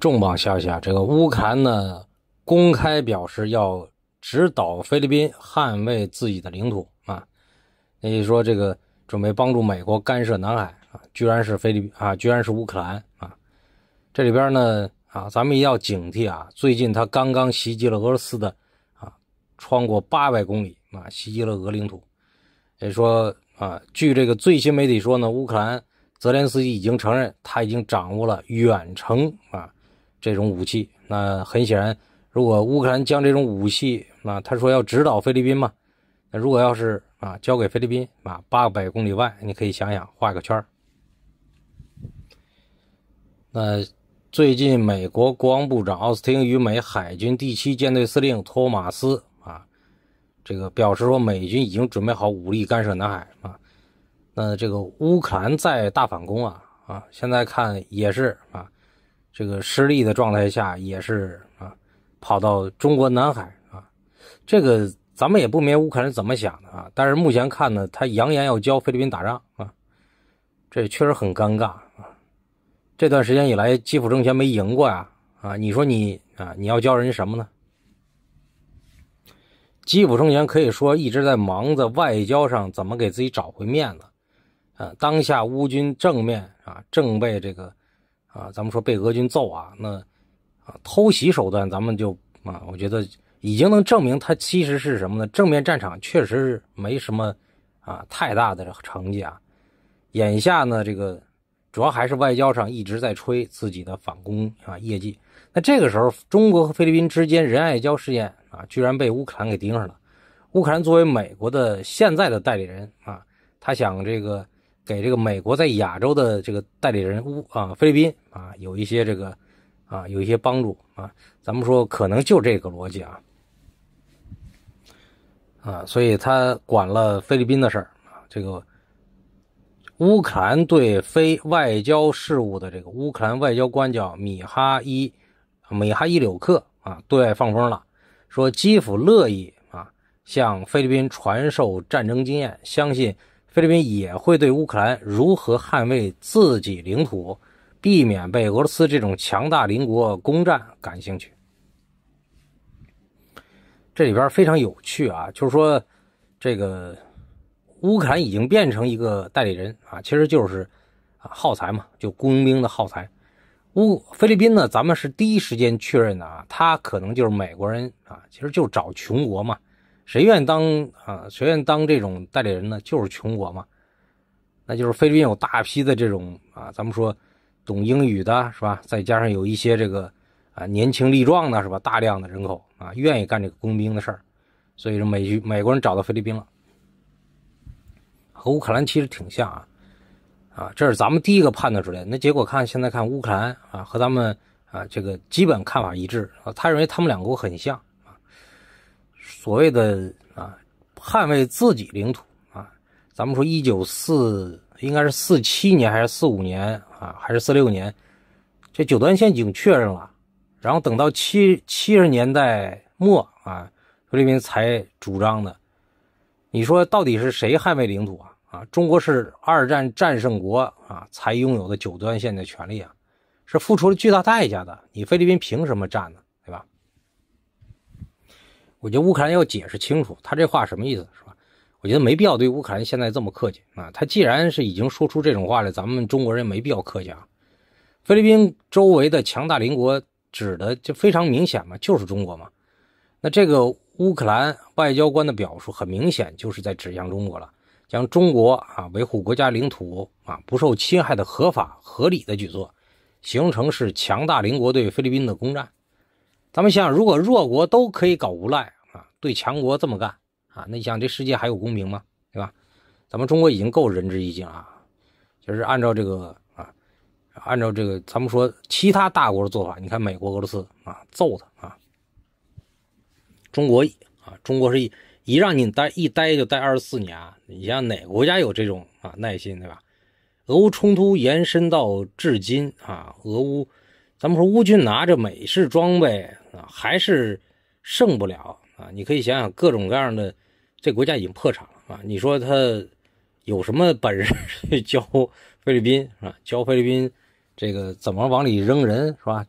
重磅消息啊！这个乌克兰呢，公开表示要指导菲律宾捍卫自己的领土啊。那就说这个准备帮助美国干涉南海啊，居然是乌克兰啊！这里边呢啊，咱们也要警惕啊！最近他刚刚袭击了俄罗斯的啊，穿过800公里啊，袭击了俄领土。也说啊，据这个最新媒体说呢，乌克兰泽连斯基已经承认他已经掌握了远程啊。 这种武器，那很显然，如果乌克兰将这种武器，那他说要指导菲律宾嘛，那如果要是啊交给菲律宾啊，800公里外，你可以想想画个圈。那最近，美国国防部长奥斯汀与美海军第7舰队司令托马斯啊，这个表示说，美军已经准备好武力干涉南海啊。那这个乌克兰在大反攻啊，现在看也是啊。 这个失利的状态下，也是啊，跑到中国南海啊，这个咱们也不明乌克兰怎么想的啊。但是目前看呢，他扬言要教菲律宾打仗啊，这确实很尴尬啊。这段时间以来，基辅政权没赢过呀啊，你说你啊，你要教人什么呢？基辅政权可以说一直在忙着外交上怎么给自己找回面子啊。当下乌军正面啊，正被这个。 啊，咱们说被俄军揍啊，那啊偷袭手段，咱们就啊，我觉得已经能证明他其实是什么呢？正面战场确实没什么啊太大的成绩啊。眼下呢，这个主要还是外交上一直在吹自己的反攻啊业绩。那这个时候，中国和菲律宾之间仁爱礁事件啊，居然被乌克兰给盯上了。乌克兰作为美国的现在的代理人啊，他想这个。 给这个美国在亚洲的这个代理人菲律宾啊，有一些这个啊，有一些帮助啊。咱们说可能就这个逻辑啊，所以他管了菲律宾的事儿啊。这个乌克兰对非外交事务的这个乌克兰外交官叫米哈伊柳克啊，对外放风了，说基辅乐意啊向菲律宾传授战争经验，相信。 菲律宾也会对乌克兰如何捍卫自己领土，避免被俄罗斯这种强大邻国攻占感兴趣。这里边非常有趣啊，就是说，这个乌克兰已经变成一个代理人啊，其实就是耗材嘛，就雇佣兵的耗材。菲律宾呢，咱们是第一时间确认的啊，他可能就是美国人啊，其实就找穷国嘛。 谁愿意当啊？谁愿意当这种代理人呢？就是穷国嘛，那就是菲律宾有大批的这种啊，咱们说懂英语的是吧？再加上有一些这个啊年轻力壮的是吧？大量的人口啊，愿意干这个工兵的事儿，所以说美国人找到菲律宾了，和乌克兰其实挺像啊，这是咱们第一个判断出来。那结果看现在看乌克兰啊和咱们啊这个基本看法一致啊，他认为他们两国很像。 所谓的啊，捍卫自己领土啊，咱们说应该是47年还是45年啊，还是46年，这九段线已经确认了，然后等到70年代末啊，菲律宾才主张的。你说到底是谁捍卫领土啊？啊，中国是2战战胜国啊，才拥有的九段线的权利啊，是付出了巨大代价的。你菲律宾凭什么占呢？ 我觉得乌克兰要解释清楚，他这话什么意思，是吧？我觉得没必要对乌克兰现在这么客气啊！他既然是已经说出这种话来，咱们中国人没必要客气啊。菲律宾周围的强大邻国指的就非常明显嘛，就是中国嘛。那这个乌克兰外交官的表述很明显就是在指向中国了，将中国啊维护国家领土啊不受侵害的合法合理的举措，形容成是强大邻国对菲律宾的攻占。 咱们想想，如果弱国都可以搞无赖啊，对强国这么干啊，那你想这世界还有公平吗？对吧？咱们中国已经够仁至义尽啊，就是按照这个啊，按照这个咱们说其他大国的做法，你看美国、俄罗斯啊，揍他啊，中国是一让你一待就待24年啊，你想哪个国家有这种啊耐心，对吧？俄乌冲突延伸到至今啊，咱们说乌军拿着美式装备啊，还是胜不了啊！你可以想想各种各样的，这国家已经破产了啊！你说他有什么本事去教菲律宾啊？教菲律宾这个怎么往里扔人是吧？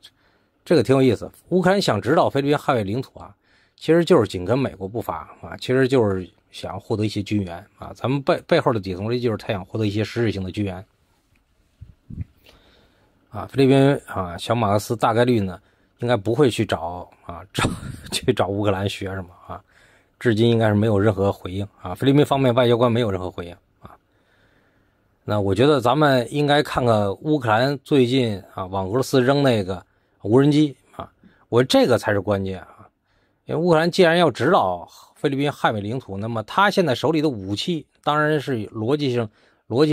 这个挺有意思。乌克兰想指导菲律宾捍卫领土啊，其实就是紧跟美国步伐啊，其实就是想获得一些军援啊。咱们背后的底层逻辑就是他想获得一些实质性的军援啊。菲律宾啊，小马克思大概率呢，应该不会去找乌克兰学什么啊。至今应该是没有任何回应啊。菲律宾方面外交官没有任何回应啊。那我觉得咱们应该看看乌克兰最近啊，往俄罗斯扔那个无人机啊，我这个才是关键啊。因为乌克兰既然要指导菲律宾捍卫领土，那么他现在手里的武器当然是逻辑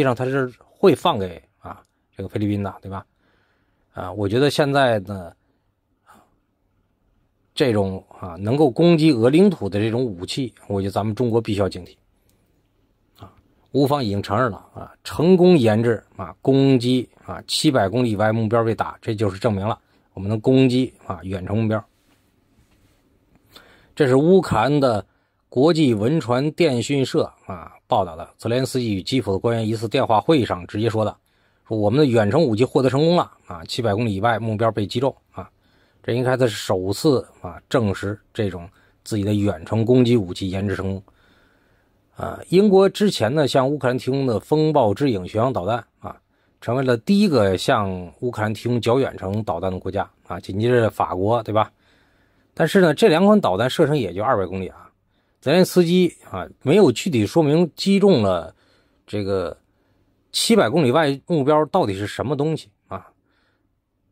上他是会放给啊这个菲律宾的，对吧？啊，我觉得现在呢，这种啊能够攻击俄领土的这种武器，我觉得咱们中国必须要警惕啊。乌方已经承认了啊，成功研制啊攻击啊700公里以外目标被打，这就是证明了我们能攻击啊远程目标。这是乌克兰的国际文传电讯社啊报道的，泽连斯基与基辅的官员一次电话会议上直接说的，说我们的远程武器获得成功了啊，700公里以外目标被击中啊。这应该他是首次啊证实这种自己的远程攻击武器研制成功啊。英国之前呢向乌克兰提供的风暴之影巡航导弹啊，成为了第一个向乌克兰提供较远程导弹的国家啊，紧接着法国，对吧？但是呢，这两款导弹射程也就200公里啊。泽连斯基啊，没有具体说明击中了这个700公里外目标到底是什么东西啊。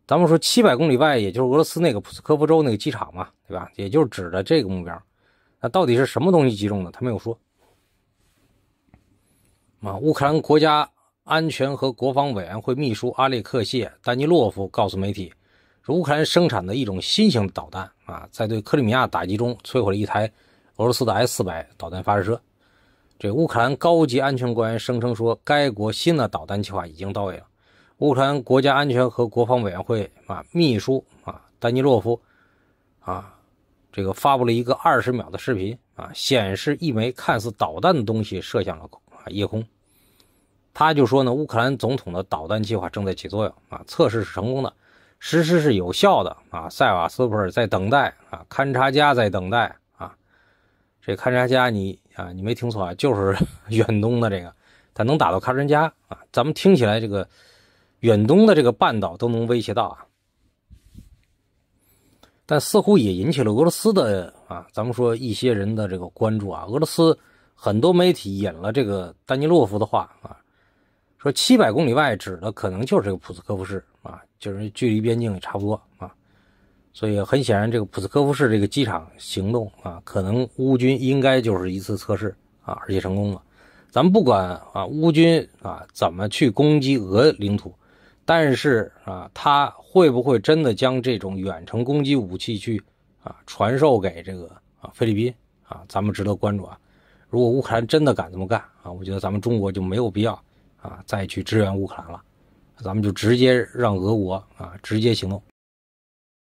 咱们说700公里外，也就是俄罗斯那个普斯科夫州那个机场嘛，对吧？也就是指的这个目标。那到底是什么东西击中的？他没有说。啊，乌克兰国家安全和国防委员会秘书阿列克谢·丹尼洛夫告诉媒体，乌克兰生产的一种新型导弹啊，在对克里米亚打击中摧毁了一台俄罗斯的 S-400 导弹发射车。这乌克兰高级安全官员声称说，该国新的导弹计划已经到位了。乌克兰国家安全和国防委员会啊秘书啊丹尼洛夫啊，这个发布了一个20秒的视频啊，显示一枚看似导弹的东西射向了夜空。他就说呢，乌克兰总统的导弹计划正在起作用啊，测试是成功的。实施是有效的啊，塞瓦斯托尔在等待啊，勘察家在等待啊。这勘察家你没听错啊，就是远东的这个，他能打到勘察家啊。咱们听起来这个远东的这个半岛都能威胁到啊，但似乎也引起了俄罗斯的啊，咱们说一些人的这个关注啊。俄罗斯很多媒体引了这个丹尼洛夫的话啊。说700公里外指的可能就是这个普斯科夫市啊，就是距离边境也差不多啊，所以很显然这个普斯科夫市这个机场行动啊，可能乌军应该就是一次测试啊，而且成功了。咱们不管啊乌军啊怎么去攻击俄领土，但是啊他会不会真的将这种远程攻击武器去啊传授给这个啊菲律宾啊，咱们值得关注啊。如果乌克兰真的敢这么干啊，我觉得咱们中国就没有必要啊，再去支援乌克兰了，咱们就直接让俄国啊直接行动。